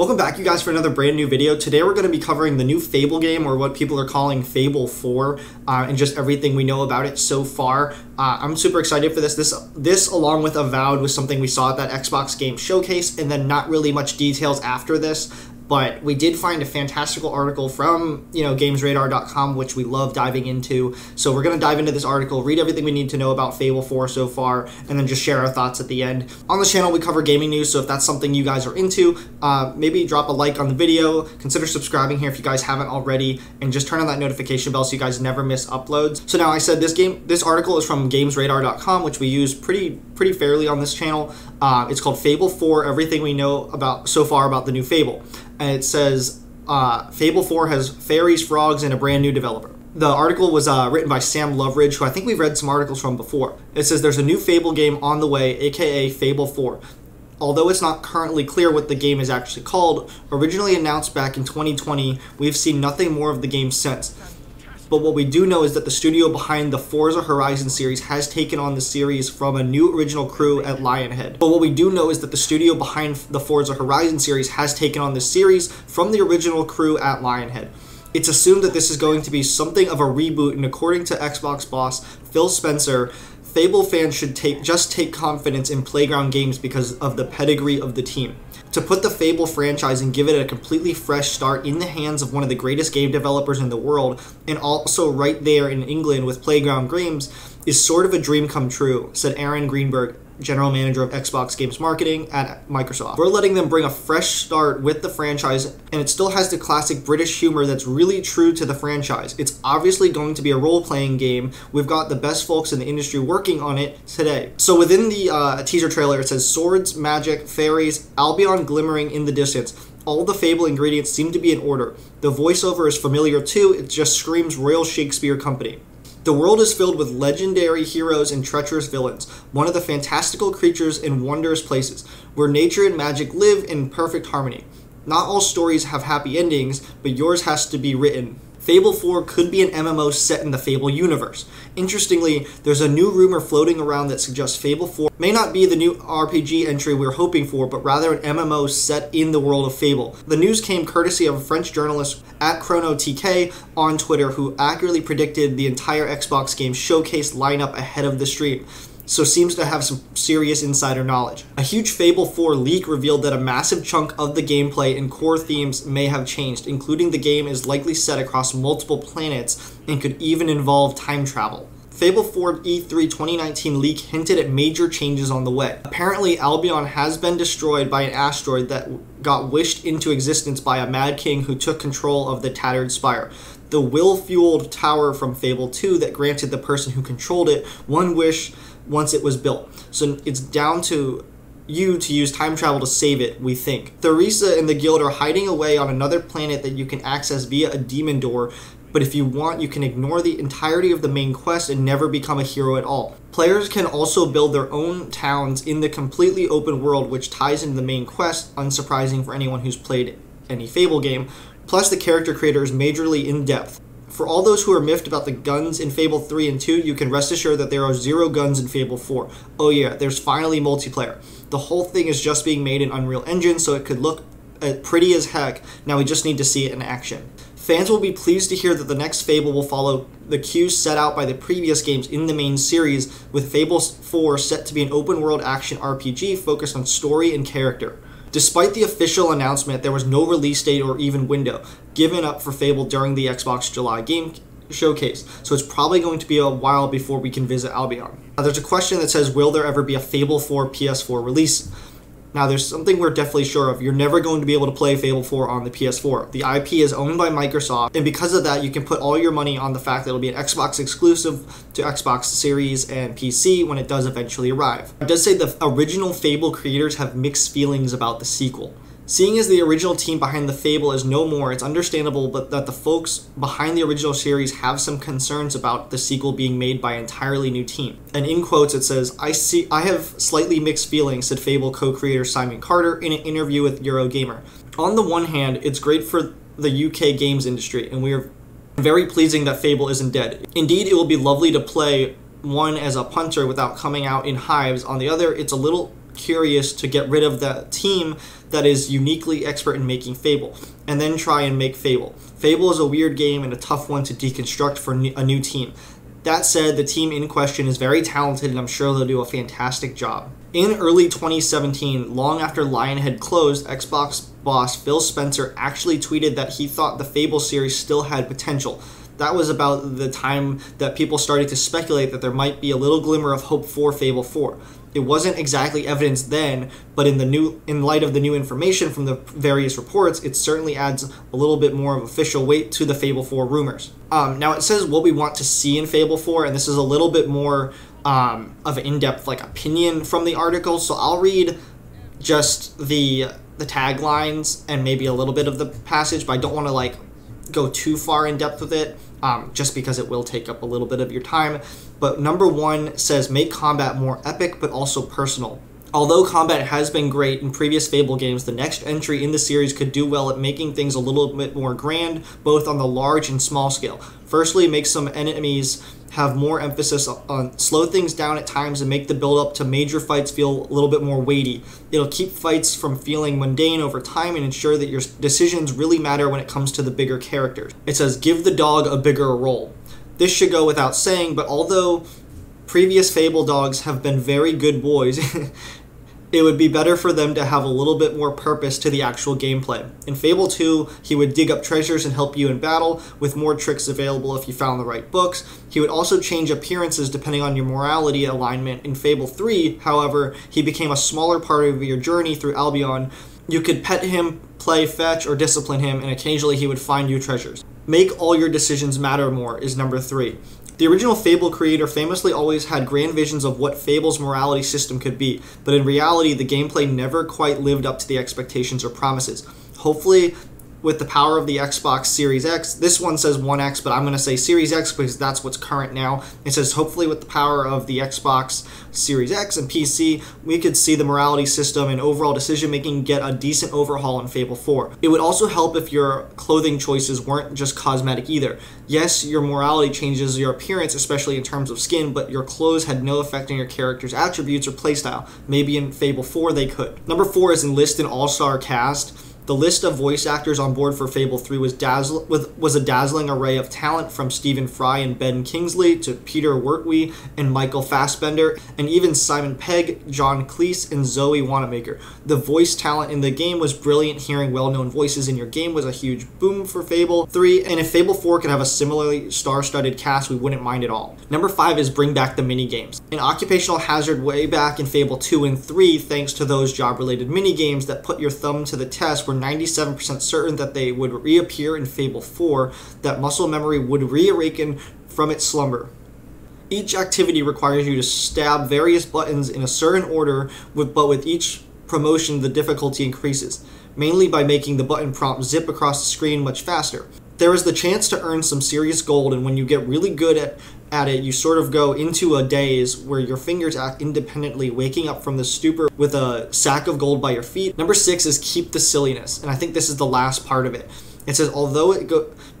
Welcome back, you guys, for another brand new video. Today we're going to be covering the new Fable game, or what people are calling Fable 4, and just everything we know about it so far. I'm super excited for this. This along with Avowed was something we saw at that Xbox Game Showcase, and then not really much details after this. But we did find a fantastical article from, gamesradar.com, which we love diving into. So we're going to dive into this article, read everything we need to know about Fable 4 so far, and then just share our thoughts at the end. On the channel, we cover gaming news, so if that's something you guys are into, maybe drop a like on the video, consider subscribing here if you guys haven't already, and just turn on that notification bell so you guys never miss uploads. So now, I said this article is from gamesradar.com, which we use pretty fairly on this channel. It's called Fable 4, Everything We Know About So Far About the New Fable. And it says, Fable 4 has fairies, frogs, and a brand new developer. The article was written by Sam Loveridge, who I think we've read some articles from before. It says there's a new Fable game on the way, aka Fable 4. Although it's not currently clear what the game is actually called, originally announced back in 2020, we've seen nothing more of the game since. But what we do know is that the studio behind the Forza Horizon series has taken on the series from a new original crew at Lionhead. It's assumed that this is going to be something of a reboot, and according to Xbox boss Phil Spencer, Fable fans should just take confidence in Playground Games because of the pedigree of the team. To put the Fable franchise and give it a completely fresh start in the hands of one of the greatest game developers in the world, and also right there in England with Playground Games, is sort of a dream come true, said Aaron Greenberg, general manager of Xbox Games Marketing at Microsoft. We're letting them bring a fresh start with the franchise, and it still has the classic British humor that's really true to the franchise. It's obviously going to be a role-playing game. We've got the best folks in the industry working on it today. So within the teaser trailer, it says swords, magic, fairies, Albion glimmering in the distance. All the Fable ingredients seem to be in order. The voiceover is familiar too. It just screams Royal Shakespeare Company. The world is filled with legendary heroes and treacherous villains, one of the fantastical creatures in wondrous places, where nature and magic live in perfect harmony. Not all stories have happy endings, but yours has to be written. Fable 4 could be an MMO set in the Fable universe. Interestingly, there's a new rumor floating around that suggests Fable 4 may not be the new RPG entry we're hoping for, but rather an MMO set in the world of Fable. The news came courtesy of a French journalist at ChronoTK on Twitter, who accurately predicted the entire Xbox Game Showcase lineup ahead of the stream, so seems to have some serious insider knowledge. A huge Fable 4 leak revealed that a massive chunk of the gameplay and core themes may have changed, including the game is likely set across multiple planets and could even involve time travel. Fable 4 E3 2019 leak hinted at major changes on the way. Apparently, Albion has been destroyed by an asteroid that got wished into existence by a mad king who took control of the Tattered Spire, the will-fueled tower from Fable 2 that granted the person who controlled it one wish once it was built. So it's down to you to use time travel to save it, we think. Theresa and the guild are hiding away on another planet that you can access via a demon door, but if you want, you can ignore the entirety of the main quest and never become a hero at all. Players can also build their own towns in the completely open world, which ties into the main quest, unsurprising for anyone who's played any Fable game. Plus, the character creator is majorly in-depth. For all those who are miffed about the guns in Fable 3 and 2, you can rest assured that there are zero guns in Fable 4. Oh yeah, there's finally multiplayer. The whole thing is just being made in Unreal Engine, so it could look pretty as heck. Now we just need to see it in action. Fans will be pleased to hear that the next Fable will follow the cues set out by the previous games in the main series, with Fable 4 set to be an open-world action RPG focused on story and character. Despite the official announcement, there was no release date or even window given up for Fable during the Xbox July Game Showcase, so it's probably going to be a while before we can visit Albion. Now, there's a question that says, will there ever be a Fable 4 PS4 release? Now, there's something we're definitely sure of. You're never going to be able to play Fable 4 on the PS4. The IP is owned by Microsoft, and because of that, you can put all your money on the fact that it'll be an Xbox exclusive to Xbox Series and PC when it does eventually arrive. It does say the original Fable creators have mixed feelings about the sequel. Seeing as the original team behind the Fable is no more, it's understandable but that the folks behind the original series have some concerns about the sequel being made by an entirely new team. And in quotes it says, I have slightly mixed feelings, said Fable co-creator Simon Carter in an interview with Eurogamer. On the one hand, it's great for the UK games industry, and we are very pleasing that Fable isn't dead. Indeed, it will be lovely to play one as a punter without coming out in hives. On the other, it's a little curious to get rid of that team that is uniquely expert in making Fable, and then try and make Fable. Fable is a weird game and a tough one to deconstruct for a new team. That said, the team in question is very talented, and I'm sure they'll do a fantastic job. In early 2017, long after Lionhead closed, Xbox boss Phil Spencer actually tweeted that he thought the Fable series still had potential. That was about the time that people started to speculate that there might be a little glimmer of hope for Fable 4. It wasn't exactly evidence then, but in light of the new information from the various reports, it certainly adds a little bit more of official weight to the Fable 4 rumors. Now it says what we want to see in Fable 4, and this is a little bit more of an in-depth opinion from the article, so I'll read just the taglines and maybe a little bit of the passage, but I don't want to go too far in depth with it, just because it will take up a little bit of your time. But number one says, make combat more epic, but also personal. Although combat has been great in previous Fable games, the next entry in the series could do well at making things a little bit more grand, both on the large and small scale. Firstly, make some enemies have more emphasis on slow things down at times and make the build up to major fights feel a little bit more weighty. It'll keep fights from feeling mundane over time and ensure that your decisions really matter when it comes to the bigger characters. It says, give the dog a bigger role. This should go without saying, but although previous Fable dogs have been very good boys, it would be better for them to have a little bit more purpose to the actual gameplay. In Fable 2, he would dig up treasures and help you in battle, with more tricks available if you found the right books. He would also change appearances depending on your morality alignment. In Fable 3, however, he became a smaller part of your journey through Albion. You could pet him, play fetch, or discipline him, and occasionally he would find you treasures. Make all your decisions matter more is number 3. The original Fable creator famously always had grand visions of what Fable's morality system could be, but in reality, the gameplay never quite lived up to the expectations or promises. Hopefully, with the power of the Xbox Series X, this one says 1X, but I'm going to say Series X because that's what's current now. It says, hopefully with the power of the Xbox Series X and PC, we could see the morality system and overall decision-making get a decent overhaul in Fable 4. It would also help if your clothing choices weren't just cosmetic either. Yes, your morality changes your appearance, especially in terms of skin, but your clothes had no effect on your character's attributes or playstyle. Maybe in Fable 4 they could. Number 4 is enlist an all-star cast. The list of voice actors on board for Fable 3 was a dazzling array of talent, from Stephen Fry and Ben Kingsley to Peter Wortwey and Michael Fassbender, and even Simon Pegg, John Cleese, and Zoe Wanamaker. The voice talent in the game was brilliant. Hearing well-known voices in your game was a huge boom for Fable 3, and if Fable 4 could have a similarly star-studded cast, we wouldn't mind at all. Number 5 is bring back the minigames. An occupational hazard way back in Fable 2 and 3, thanks to those job-related minigames that put your thumb to the test, were 97% certain that they would reappear in Fable 4, that muscle memory would reawaken from its slumber. Each activity requires you to stab various buttons in a certain order, but with each promotion the difficulty increases, mainly by making the button prompt zip across the screen much faster. There is the chance to earn some serious gold, and when you get really good at it, you sort of go into a daze where your fingers act independently, waking up from the stupor with a sack of gold by your feet. Number 6 is keep the silliness, and I think this is the last part of it. It says, although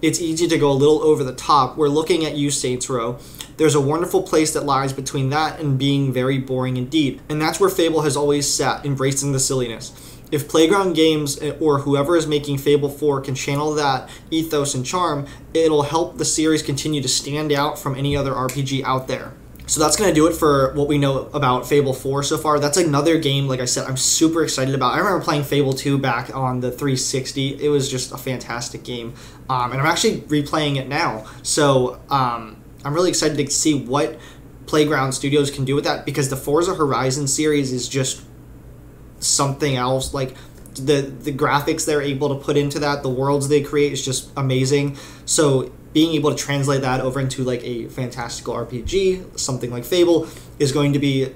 it's easy to go a little over the top, we're looking at you, Saints Row. There's a wonderful place that lies between that and being very boring indeed, and that's where Fable has always sat, embracing the silliness. If Playground Games or whoever is making Fable 4 can channel that ethos and charm, it'll help the series continue to stand out from any other RPG out there. So that's going to do it for what we know about Fable 4 so far. That's another game, like I said, I'm super excited about. I remember playing Fable 2 back on the 360. It was just a fantastic game. And I'm actually replaying it now. So I'm really excited to see what Playground Studios can do with that, because the Forza Horizon series is just something else. Like the graphics they're able to put into that, the worlds they create is just amazing. So being able to translate that over into a fantastical RPG, something like Fable, is going to be,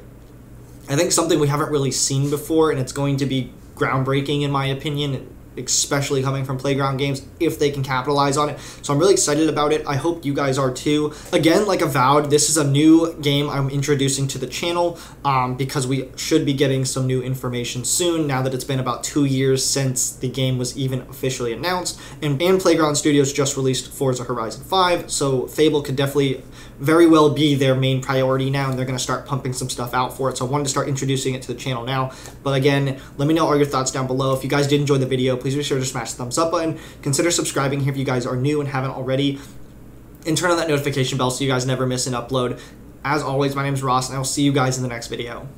I think, something we haven't really seen before, and it's going to be groundbreaking in my opinion. especially coming from Playground Games, if they can capitalize on it. So I'm really excited about it. I hope you guys are too. Again, like Avowed, this is a new game I'm introducing to the channel because we should be getting some new information soon now that it's been about 2 years since the game was even officially announced. And Playground Studios just released Forza Horizon 5, so Fable could definitely very well be their main priority now, and they're going to start pumping some stuff out for it. So I wanted to start introducing it to the channel now. But again, let me know all your thoughts down below. If you guys did enjoy the video, please be sure to smash the thumbs up button. Consider subscribing here if you guys are new and haven't already. And turn on that notification bell so you guys never miss an upload. As always, my name is Ross, and I will see you guys in the next video.